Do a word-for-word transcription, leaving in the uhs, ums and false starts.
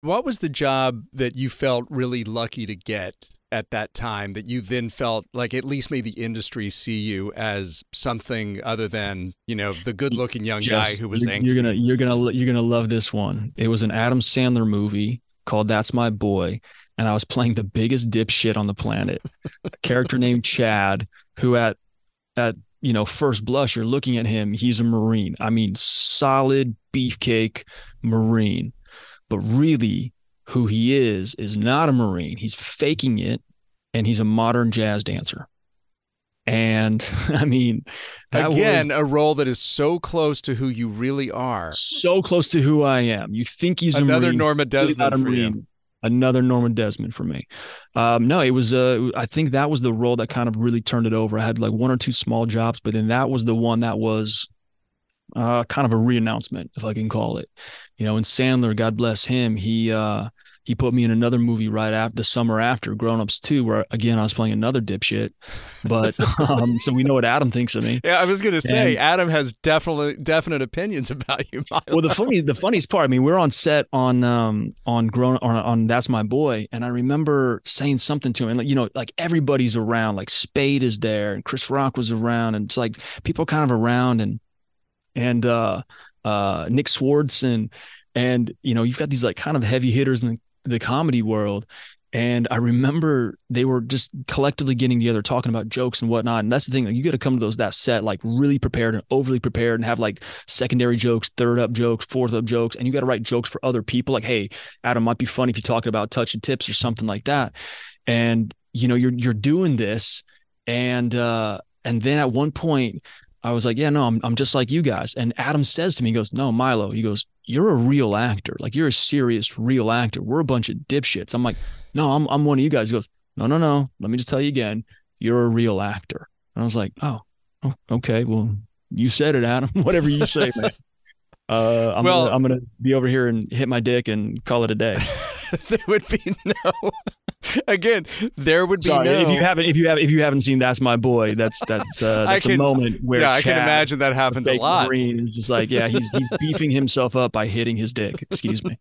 What was the job that you felt really lucky to get at that time that you then felt like at least made the industry see you as something other than, you know, the good looking young Just, guy who was you're, angsty? You're going to you're going to you're going to love this one. It was an Adam Sandler movie called That's My Boy. And I was playing the biggest dipshit on the planet, a character named Chad, who at at, you know, first blush, you're looking at him. He's a Marine. I mean, solid beefcake Marine. But really, who he is, is not a Marine. He's faking it, and he's a modern jazz dancer. And, I mean, that Again, was, a role that is so close to who you really are. So close to who I am. You think he's Another a Marine. Norma Desmond not a Marine. For you. Another Norma Desmond for me. Um, no, it was, uh, I think that was the role that kind of really turned it over. I had like one or two small jobs, but then that was the one that was Uh, kind of a re-announcement, if I can call it, you know. And Sandler, God bless him, he uh, he put me in another movie right after the summer after Grown Ups two, where again I was playing another dipshit. But um, so we know what Adam thinks of me. Yeah, I was gonna say and, Adam has definitely definite opinions about you, Milo. Well, the funny the funniest part, I mean, we're on set on um on grown on on That's My Boy, and I remember saying something to him, and like, you know, like everybody's around, like Spade is there, and Chris Rock was around, and it's like people kind of around and. And uh, uh, Nick Swardson, and, you know, you've got these like kind of heavy hitters in the, the comedy world. And I remember they were just collectively getting together, talking about jokes and whatnot. And that's the thing, like, you got to come to those that set like really prepared and overly prepared, and have like secondary jokes, third up jokes, fourth up jokes, and you got to write jokes for other people. Like, hey, Adam, might be funny if you talk about touch and tips or something like that. And you know, you're you're doing this, and uh, and then at one point, I was like, yeah, no, I'm I'm just like you guys. And Adam says to me, he goes, no, Milo, he goes, you're a real actor. Like, you're a serious, real actor. We're a bunch of dipshits. I'm like, no, I'm I'm one of you guys. He goes, no, no, no. Let me just tell you again, you're a real actor. And I was like, oh, oh okay. Well, you said it, Adam. Whatever you say, man. Uh, I'm well, gonna, I'm going to be over here and hit my dick and call it a day. There would be no. Again, there would be Sorry, no. If you haven't, if you have, if you haven't seen That's My Boy, that's that's uh, that's can, a moment where yeah, Chad, I can imagine that happens a lot. Green is just like, yeah, he's he's beefing himself up by hitting his dick. Excuse me.